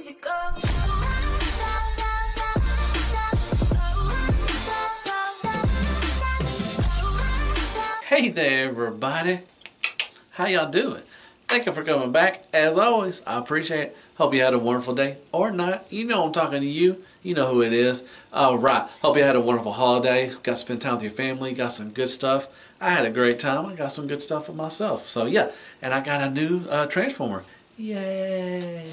easy go. Hey there everybody, how y'all doing? Thank you for coming back. As always, I appreciate it. Hope you had a wonderful day, or not. You know I'm talking to you. You know who it is. Alright, hope you had a wonderful holiday. Got to spend time with your family. Got some good stuff. I had a great time. I got some good stuff for myself. So yeah, and I got a new Transformer. Yay!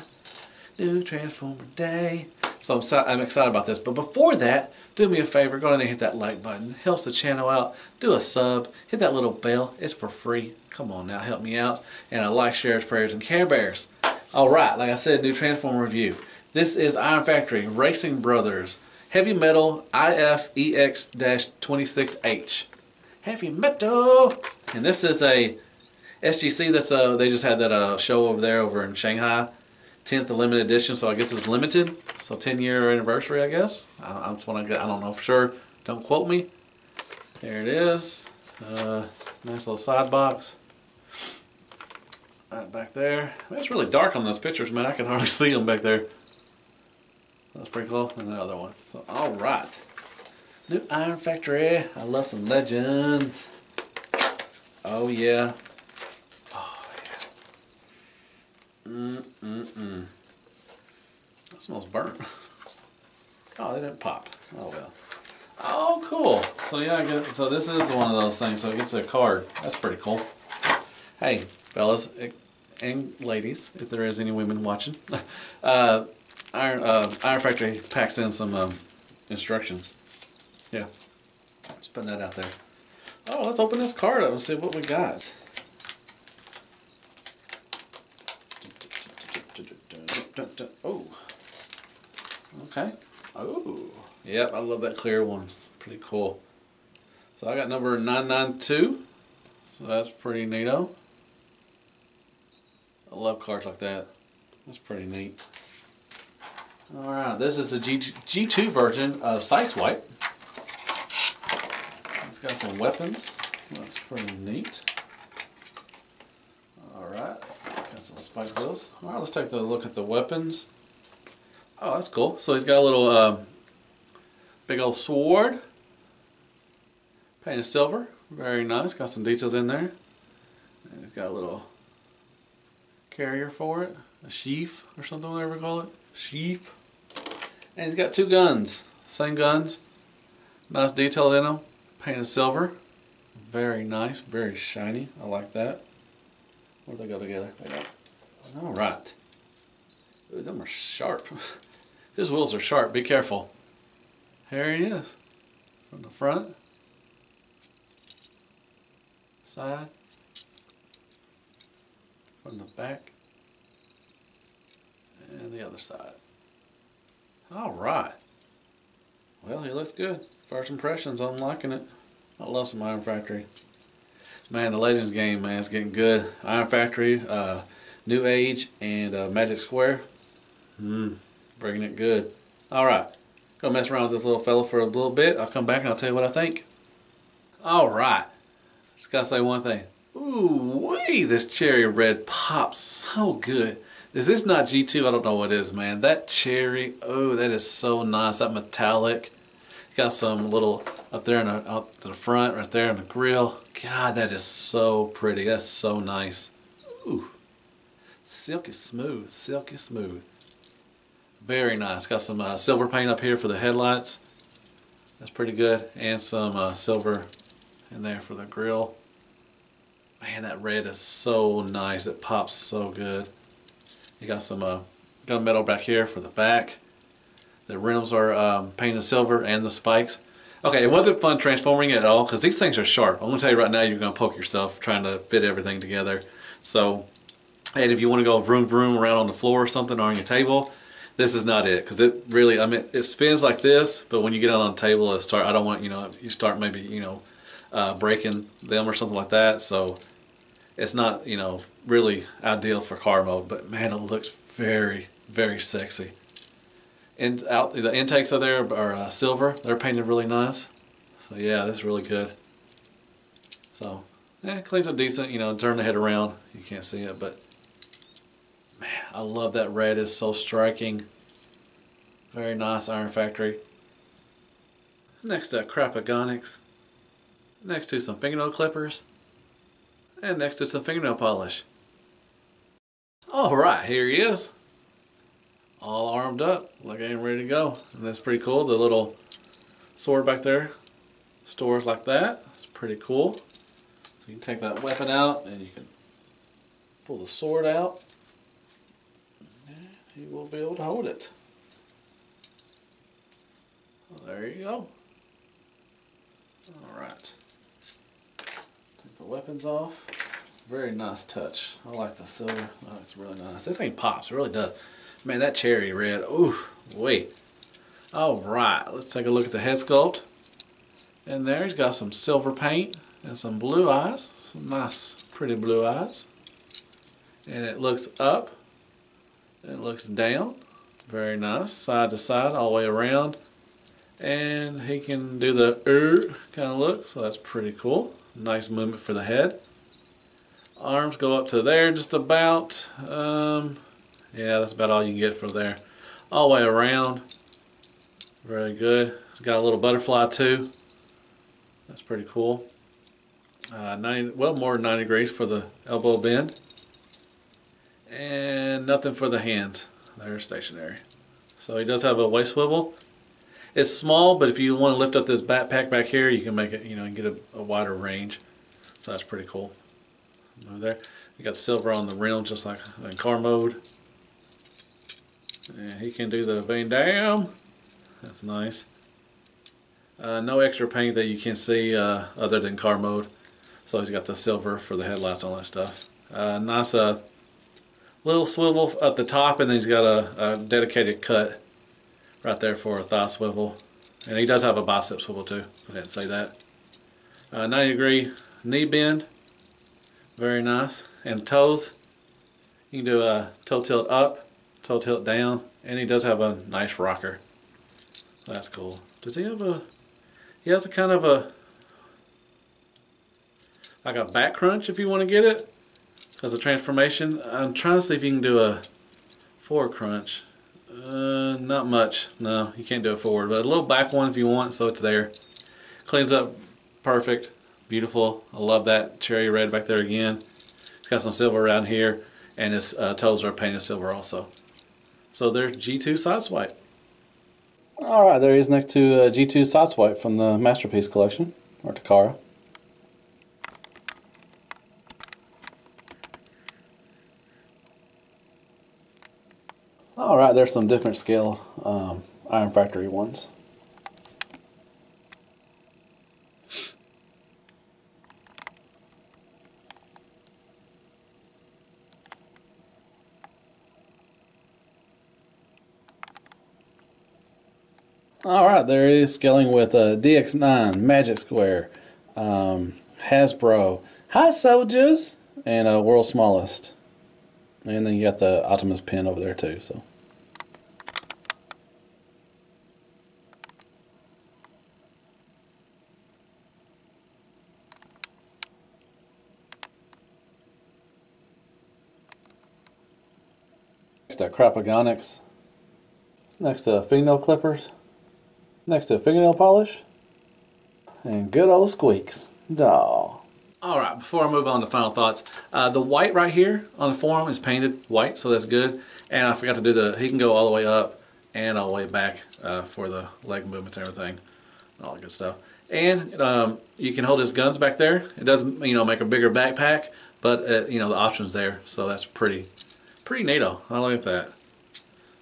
New Transformer Day. So I'm excited about this. But before that, do me a favor. Go ahead and hit that like button. Helps the channel out. Do a sub. Hit that little bell. It's for free. Come on now, help me out. And I like shares, prayers, and Care Bears. Alright, like I said, new Transformer review. This is Iron Factory, Racing Brothers, Heavymetal IFEX-26H. Heavymetal! And this is a SGC, that's they just had that show over there in Shanghai. 10th limited edition, so I guess it's limited. So 10-year anniversary, I guess. I don't know for sure. Don't quote me. There it is. Nice little side box. Right back there. Man, it's really dark on those pictures, man. I can hardly see them back there. That's pretty cool. And the other one. So, all right. New Iron Factory. I love some legends. Oh, yeah. Oh, yeah. That smells burnt. Oh, they didn't pop. Oh, well. Oh, cool. So, yeah, so this is one of those things. So, it gets a card. That's pretty cool. Hey, fellas and ladies, if there is any women watching, Iron Factory packs in some instructions. Yeah, just putting that out there. Oh, let's open this card up and see what we got. Oh, okay. Oh, yep, I love that clear one. Pretty cool. So I got number 992. So that's pretty neato. I love cards like that. That's pretty neat. Alright, this is the G2 version of Sideswipe. It's got some weapons. That's pretty neat. Alright, got some spike wheels. Alright, let's take a look at the weapons. Oh, that's cool. So he's got a little big old sword. Painted silver. Very nice. Got some details in there. And he's got a little carrier for it, a sheaf or something, whatever you call it, sheaf. And he's got two guns, same guns, nice detail in them, painted silver, very nice, very shiny. I like that. Where do they go together? All right. Ooh, them are sharp. His wheels are sharp. Be careful. Here he is, from the front, side. From the back and the other side. All right. Well, he looks good. First impressions, I'm liking it. I love some Iron Factory. Man, the Legends game, man, it's getting good. Iron Factory, New Age, and Magic Square. Bringing it good. All right. Gonna mess around with this little fella for a little bit. I'll come back and I'll tell you what I think. All right. Just gotta say one thing. Ooh, wee, this cherry red pops so good. Is this not G2? I don't know what it is, man. That cherry, oh, that is so nice. That metallic. Got some little up there and out to the front, right there on the grill. God, that is so pretty. That's so nice. Ooh, silky smooth, silky smooth. Very nice. Got some silver paint up here for the headlights. That's pretty good. And some silver in there for the grill. Man, that red is so nice. It pops so good. You got some gunmetal back here for the back. The rims are painted silver and the spikes. Okay, it wasn't fun transforming it at all because these things are sharp. I'm going to tell you right now, you're going to poke yourself trying to fit everything together. So, and if you want to go vroom vroom around on the floor or something or on your table, this is not it. Because it really, I mean, it spins like this, but when you get out on the table, it start. I don't want, you know, you start maybe, you know, breaking them or something like that, so it's not, you know, really ideal for car mode, but man, it looks very, very sexy. And out the intakes are there are silver, they're painted really nice, so yeah, that's really good. So yeah, it cleans up decent, you know, turn the head around, you can't see it, but Man, I love that red. It's so striking. Very nice Iron Factory. Next to Crapagonics. Next to some fingernail clippers. And next to some fingernail polish. Alright, here he is. All armed up, like I'm ready to go. And that's pretty cool. The little sword back there stores like that. It's pretty cool. So you can take that weapon out and you can pull the sword out. And you will be able to hold it. Well, there you go. Alright. Take the weapons off. Very nice touch. I like the silver. Oh, it's really nice. This thing pops. It really does. Man, that cherry red. Ooh, wait. All right. Let's take a look at the head sculpt. And there, he's got some silver paint and some blue eyes. Some nice, pretty blue eyes. And it looks up. And it looks down. Very nice. Side to side, all the way around. And he can do the kind of look. So that's pretty cool. Nice movement for the head. Arms go up to there just about. Yeah, that's about all you can get from there. All the way around. Very good. It's got a little butterfly too. That's pretty cool. 90, well, more than 90 degrees for the elbow bend. And nothing for the hands. They're stationary. So he does have a waist swivel. It's small, but if you want to lift up this backpack back here, you can make it, you know, and get a wider range. So that's pretty cool. Over there, you got silver on the rim, just like in car mode. And he can do the Van Damme. That's nice. No extra paint that you can see other than car mode. So he's got the silver for the headlights and all that stuff. Nice little swivel at the top, and then he's got a dedicated cut right there for a thigh swivel. And he does have a bicep swivel too. I didn't say that. 90 degree knee bend. Very nice. And toes, you can do a toe tilt up, toe tilt down, and he does have a nice rocker. That's cool. Does he have a, he has a kind of a, like a back crunch if you want to get it, because of transformation. I'm trying to see if you can do a forward crunch. Not much. No, you can't do a forward, but a little back one if you want, so it's there. Cleans up perfect. Beautiful. I love that cherry red back there again. It's got some silver around here, and his toes are painted silver also. So there's G2 Sideswipe. Alright, there he is next to G2 Sideswipe from the Masterpiece Collection, or Takara. Alright, there's some different scale Iron Factory ones. Alright, there it is, scaling with DX9, Magic Square, Hasbro, Hi Soldiers, and World's Smallest. And then you got the Optimus pin over there too. So. Next to Crapagonics. Next to fingernail clippers. Next to fingernail polish and good old squeaks. Duh. Alright, before I move on to final thoughts, the white right here on the forearm is painted white, so that's good. And I forgot to do the, he can go all the way up and all the way back for the leg movements and everything, all that good stuff. And you can hold his guns back there. It doesn't, you know, make a bigger backpack, but you know, the option's there, so that's pretty neato. I like that.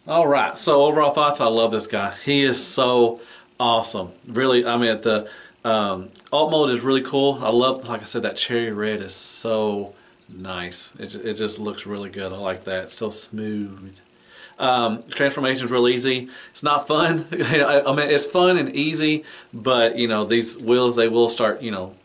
Alright, so overall thoughts, I love this guy. He is so awesome. Really, I mean, the alt mode is really cool. I love, like I said, that cherry red is so nice. It just looks really good. I like that. It's so smooth. Transformation is real easy. It's not fun. I mean, it's fun and easy, but, you know, these wheels, they will start, you know,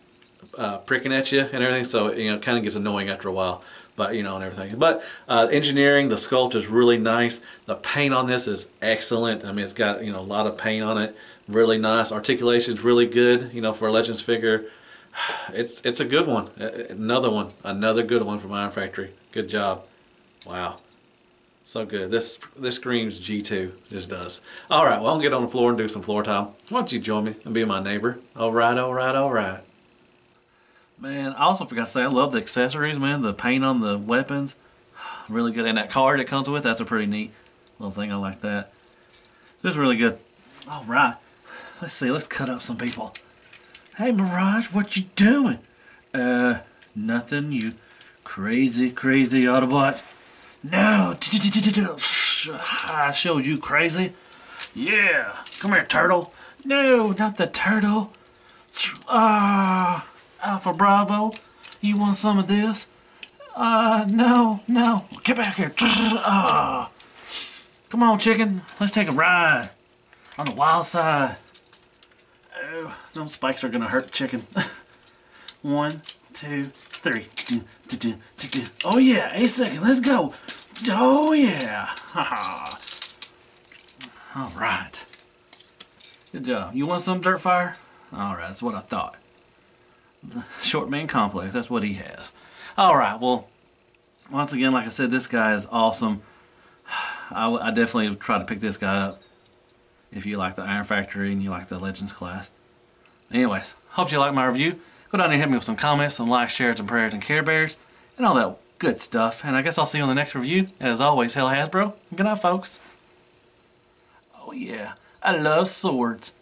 pricking at you and everything, so, you know, it kind of gets annoying after a while, but, you know, and everything. But engineering, the sculpt is really nice. The paint on this is excellent. I mean, it's got, you know, a lot of paint on it. Really nice. Articulation is really good, you know, for a Legends figure. It's a good one. Another good one from Iron Factory. Good job. Wow. So good. This screams G2. Just does. All right. Well, I'll get on the floor and do some floor tile. Why don't you join me and be my neighbor? All right. All right. All right. Man, I also forgot to say I love the accessories, man. The paint on the weapons, really good. And that card it comes with, that's a pretty neat little thing. I like that. This is really good. All right. Let's see. Let's cut up some people. Hey, Mirage, what you doing? Nothing, you crazy Autobot. No, I showed you crazy. Yeah, come here, turtle. No, not the turtle. Alpha Bravo, you want some of this? No, get back here. Come on, chicken, let's take a ride on the wild side. Oh, those spikes are gonna hurt the chicken. 1, 2, 3. Oh yeah, 8 seconds, let's go. Oh yeah. Alright. Good job. You want some dirt fire? Alright, that's what I thought. Short man complex, that's what he has. Alright, well, once again, like I said, this guy is awesome. I definitely try to pick this guy up if you like the Iron Factory and you like the Legends class. Anyways, hope you like my review. Go down there and hit me with some comments, some likes, shares, and prayers, and care bears, and all that good stuff. And I guess I'll see you on the next review. As always, hail Hasbro. Good night, folks. Oh, yeah. I love swords.